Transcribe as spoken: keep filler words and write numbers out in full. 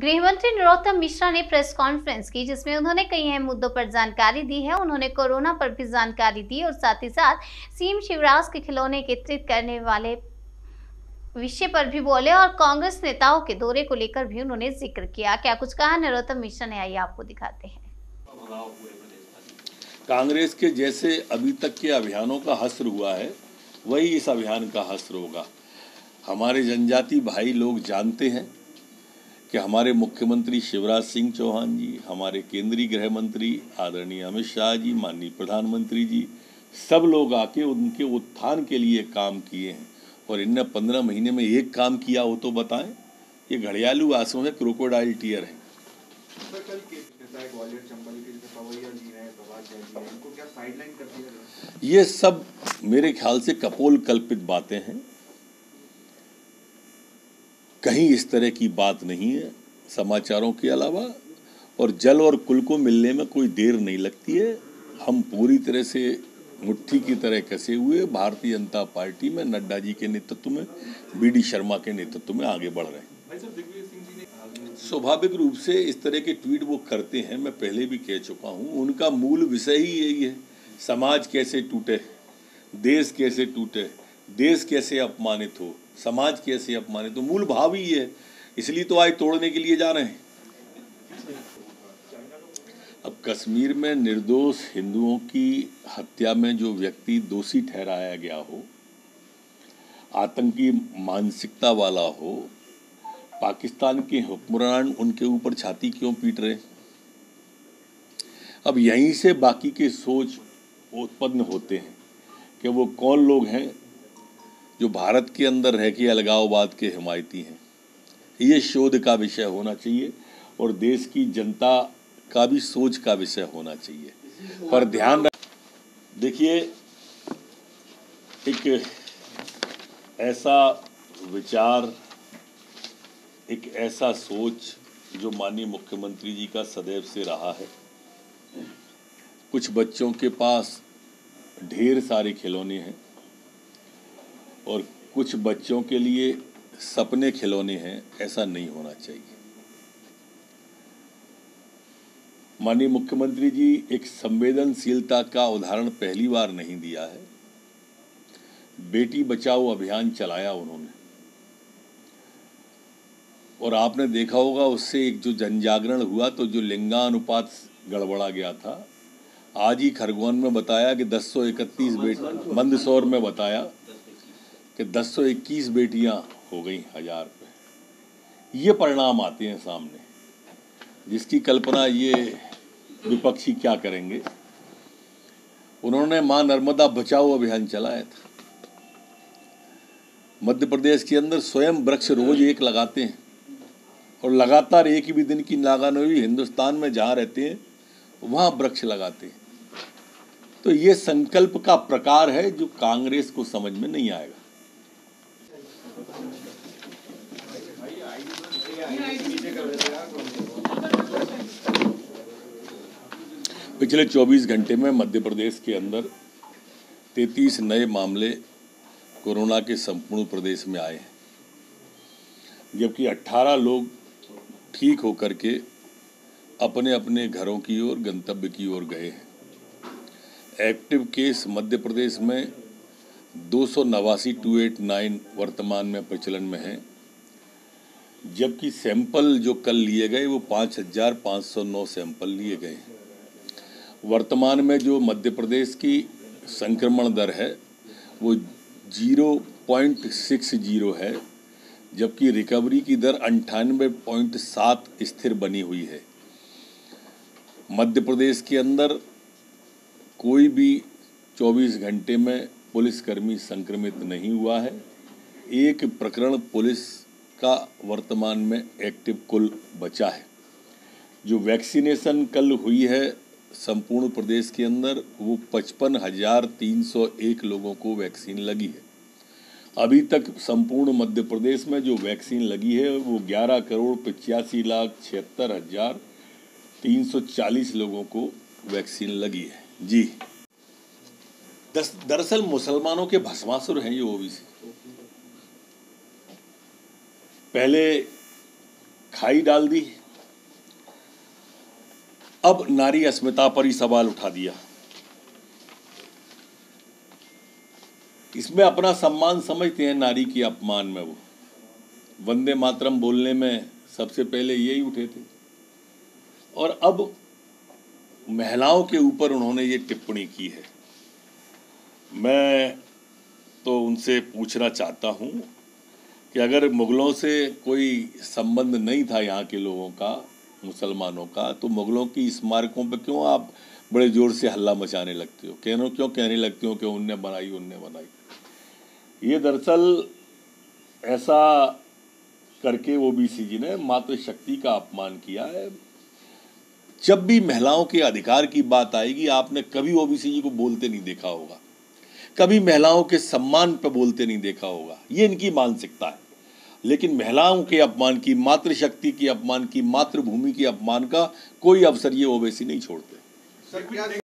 गृहमंत्री नरोत्तम मिश्रा ने press conference की, जिसमें उन्होंने कई अहम मुद्दों पर जानकारी दी है। उन्होंने कोरोना पर भी जानकारी दी और साथ ही साथ सीएम शिवराज के खिलौने एकत्रित करने वाले विषय पर भी बोले और कांग्रेस नेताओं के दौरे को लेकर भी उन्होंने जिक्र किया। क्या कुछ कहा नरोत्तम मिश्रा ने, आइए आपको दिखाते हैं। कांग्रेस के जैसे अभी तक के अभियानों का हश्र हुआ है, वही इस अभियान का हश्र होगा। हमारे जनजाति भाई लोग जानते हैं कि हमारे मुख्यमंत्री शिवराज सिंह चौहान जी, हमारे केंद्रीय गृह मंत्री आदरणीय अमित शाह जी, माननीय प्रधानमंत्री जी, सब लोग आके उनके उत्थान के लिए काम किए हैं। और इनने पंद्रह महीने में एक काम किया हो तो बताएं। ये घड़ियालू आंसू है, क्रोकोडाइल टीयर है। ये सब मेरे ख्याल से कपोल कल्पित बातें हैं, कहीं इस तरह की बात नहीं है समाचारों के अलावा। और जल और कुल को मिलने में कोई देर नहीं लगती है। हम पूरी तरह से मुट्ठी की तरह कसे हुए भारतीय जनता पार्टी में नड्डा जी के नेतृत्व में, बी डी शर्मा के नेतृत्व में आगे बढ़ रहे हैं। स्वाभाविक रूप से इस तरह के ट्वीट वो करते हैं, मैं पहले भी कह चुका हूँ। उनका मूल विषय ही यही है, समाज कैसे टूटे, देश कैसे टूटे, देश कैसे अपमानित हो, समाज कैसे अपमानित हो। मूल भाव ही है, इसलिए तो आज तोड़ने के लिए जा रहे हैं। अब कश्मीर में निर्दोष हिंदुओं की हत्या में जो व्यक्ति दोषी ठहराया गया हो, आतंकी मानसिकता वाला हो, पाकिस्तान के हुक्मरान उनके ऊपर छाती क्यों पीट रहे? अब यहीं से बाकी के सोच उत्पन्न होते हैं कि वो कौन लोग हैं जो भारत के अंदर रह के अलगाववाद के हिमायती हैं। ये शोध का विषय होना चाहिए और देश की जनता का भी सोच का विषय होना चाहिए। पर ध्यान देखिए, एक ऐसा विचार, एक ऐसा सोच जो माननीय मुख्यमंत्री जी का सदैव से रहा है। कुछ बच्चों के पास ढेर सारे खिलौने हैं और कुछ बच्चों के लिए सपने खिलौने हैं, ऐसा नहीं होना चाहिए। माननीय मुख्यमंत्री जी एक संवेदनशीलता का उदाहरण पहली बार नहीं दिया है। बेटी बचाओ अभियान चलाया उन्होंने और आपने देखा होगा, उससे एक जो जनजागरण हुआ तो जो लिंगानुपात गड़बड़ा गया था, आज ही खरगोन में बताया कि दस सौ इकतीस बेटी मंदसौर में बताया कि दस सौ इक्कीस बेटियाँ हो गई हजार पे। ये परिणाम आते हैं सामने, जिसकी कल्पना ये विपक्षी क्या करेंगे। उन्होंने माँ नर्मदा बचाओ अभियान चलाया था। मध्य प्रदेश के अंदर स्वयं वृक्ष रोज एक लगाते हैं और लगातार एक भी दिन की नागान हुई। हिंदुस्तान में जहाँ रहते हैं वहाँ वृक्ष लगाते हैं। तो ये संकल्प का प्रकार है जो कांग्रेस को समझ में नहीं आएगा। पिछले चौबीस घंटे में मध्य प्रदेश के अंदर तैंतीस नए मामले कोरोना के संपूर्ण प्रदेश में आए हैं, जबकि अठारह लोग ठीक होकर के अपने अपने घरों की ओर, गंतव्य की ओर गए हैं। एक्टिव केस मध्य प्रदेश में दो सौ नवासी टू एट नाइन वर्तमान में प्रचलन में है, जबकि सैंपल जो कल लिए गए वो पाँच हजार पाँच सौ नौ सैंपल लिए गए। वर्तमान में जो मध्य प्रदेश की संक्रमण दर है वो जीरो पॉइंट सिक्स जीरो है, जबकि रिकवरी की दर अंठानवे पॉइंट सात स्थिर बनी हुई है। मध्य प्रदेश के अंदर कोई भी चौबीस घंटे में पुलिसकर्मी संक्रमित नहीं हुआ है। एक प्रकरण पुलिस का वर्तमान में एक्टिव कुल बचा है। जो वैक्सीनेशन कल हुई है संपूर्ण प्रदेश के अंदर वो पचपन हजार तीन सौ एक लोगों को वैक्सीन लगी है। अभी तक संपूर्ण मध्य प्रदेश में जो वैक्सीन लगी है वो ग्यारह करोड़ पचासी लाख छिहत्तर हजार तीन सौ चालीस लोगों को वैक्सीन लगी है। जी, दरअसल मुसलमानों के भस्मासुर हैं ये ओवैसी। पहले खाई डाल दी। अब नारी अस्मिता पर ही सवाल उठा दिया। इसमें अपना सम्मान समझते हैं नारी की अपमान में। वो वंदे मातरम बोलने में सबसे पहले यही उठे थे और अब महिलाओं के ऊपर उन्होंने ये टिप्पणी की है। मैं तो उनसे पूछना चाहता हूँ कि अगर मुग़लों से कोई संबंध नहीं था यहाँ के लोगों का, मुसलमानों का, तो मुग़लों की स्मारकों पर क्यों आप बड़े ज़ोर से हल्ला मचाने लगते हो, कहना क्यों कहने लगते हो कि उनने बनाई उनने बनाई। ये दरअसल ऐसा करके ओबीसी जी ने मातृशक्ति का अपमान किया है। जब भी महिलाओं के अधिकार की बात आएगी आपने कभी ओबीसी जी को बोलते नहीं देखा होगा, कभी महिलाओं के सम्मान पर बोलते नहीं देखा होगा। ये इनकी मानसिकता है। लेकिन महिलाओं के अपमान की, मातृशक्ति के अपमान की, मातृभूमि के अपमान का कोई अवसर ये ओबीसी नहीं छोड़ते।